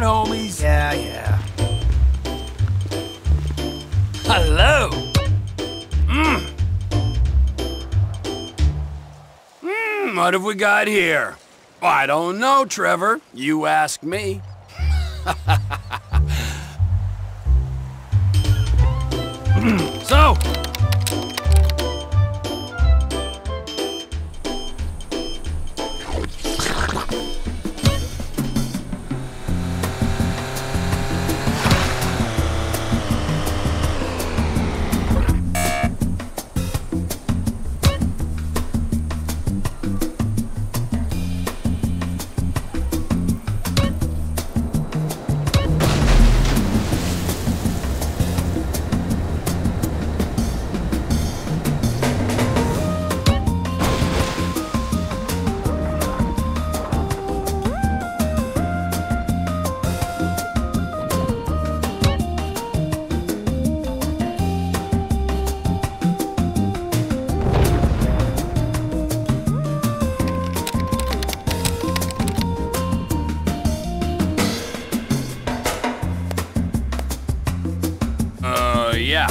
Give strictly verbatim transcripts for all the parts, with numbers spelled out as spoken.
down, homies. Yeah, yeah. Hello. Mmm. Mmm, what have we got here? I don't know, Trevor. You ask me. So. Yeah.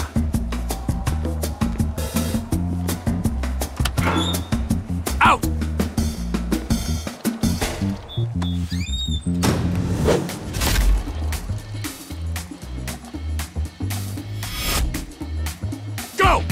Out! Go!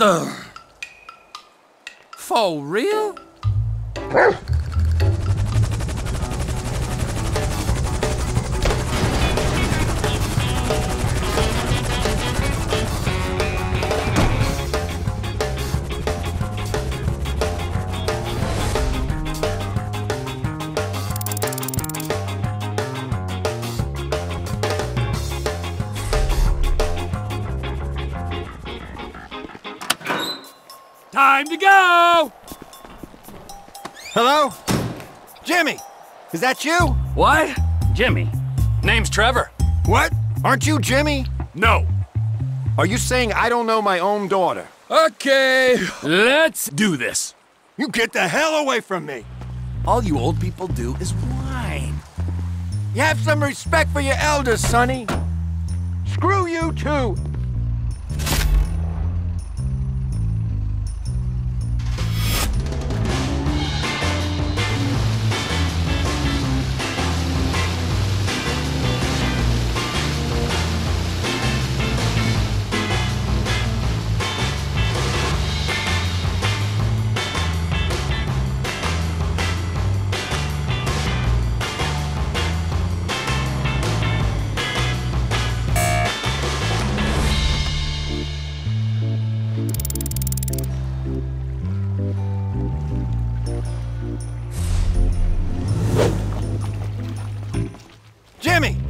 the? For real? Time to go! Hello? Jimmy! Is that you? What? Jimmy? Name's Trevor. What? Aren't you Jimmy? No. Are you saying I don't know my own daughter? Okay, let's do this. You get the hell away from me. All you old people do is whine. You have some respect for your elders, sonny. Screw you too.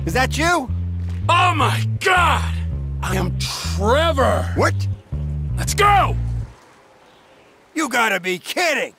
Is that you? Oh my God! I am Trevor! What? Let's go! You gotta be kidding!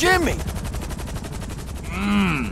Jimmy! Mmm.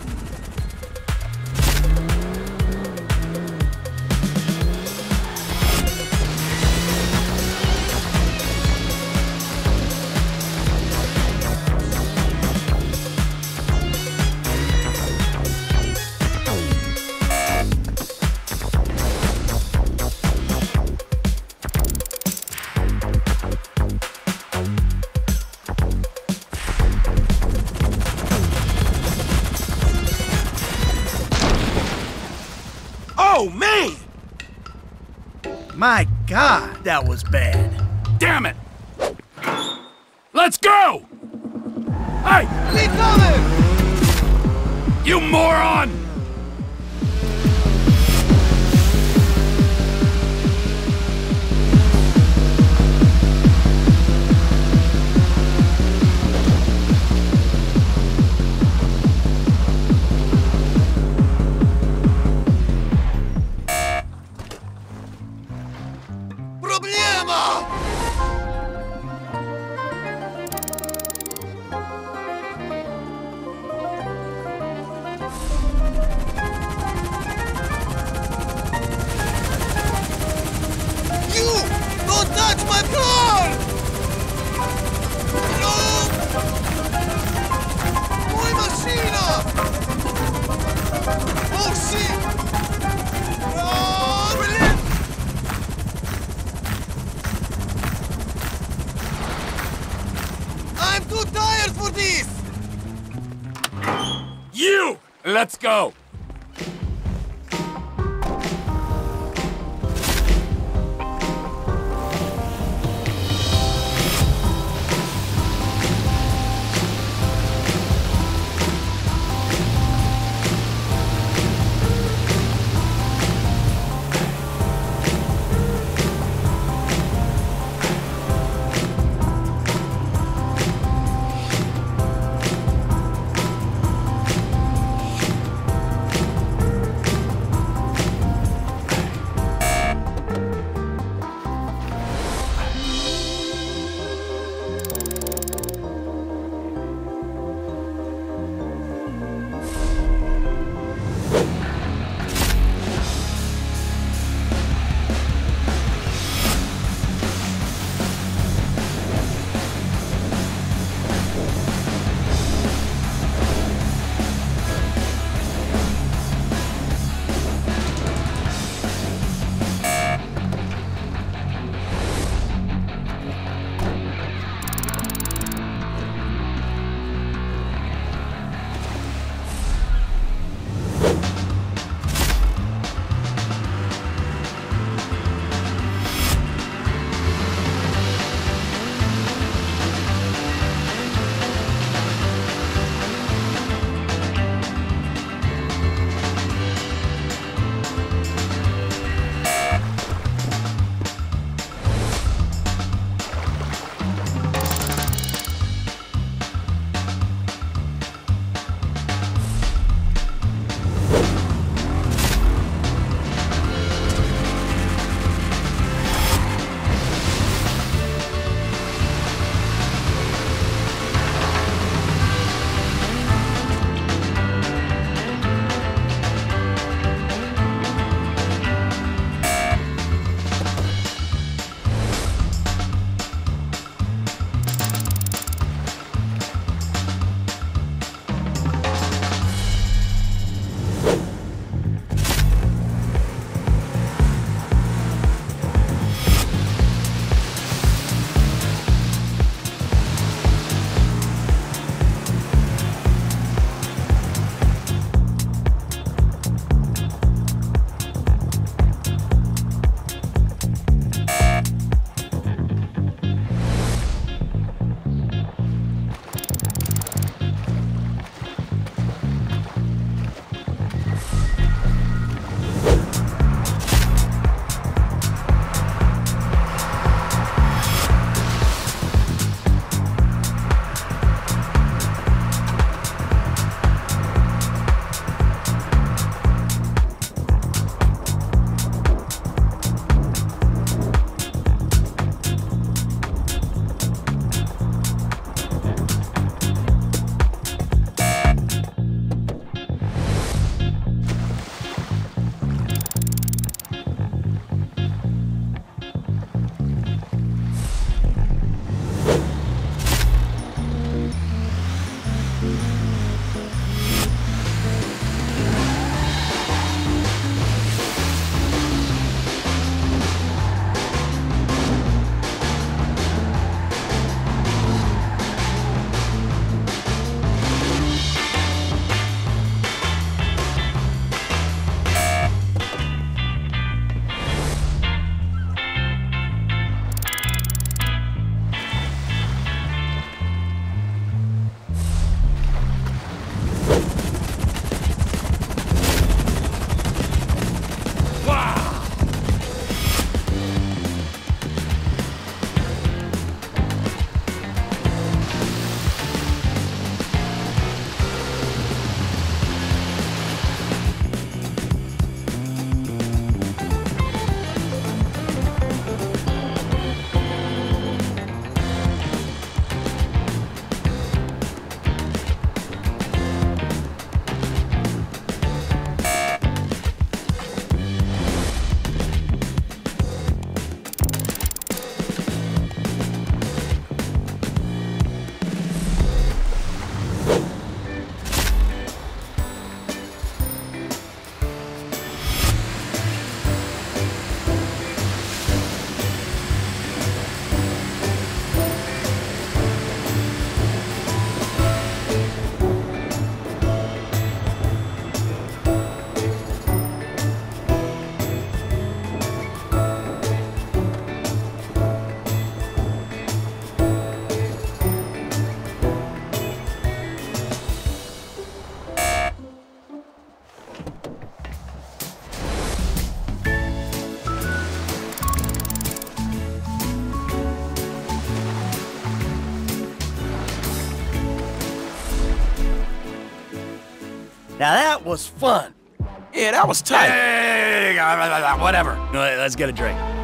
Oh, man! My God, that was bad. Damn it! Let's go! Hey! Keep coming! You moron! You! Let's go! Now that was fun. Yeah, that was tight. Hey, whatever. Let's get a drink.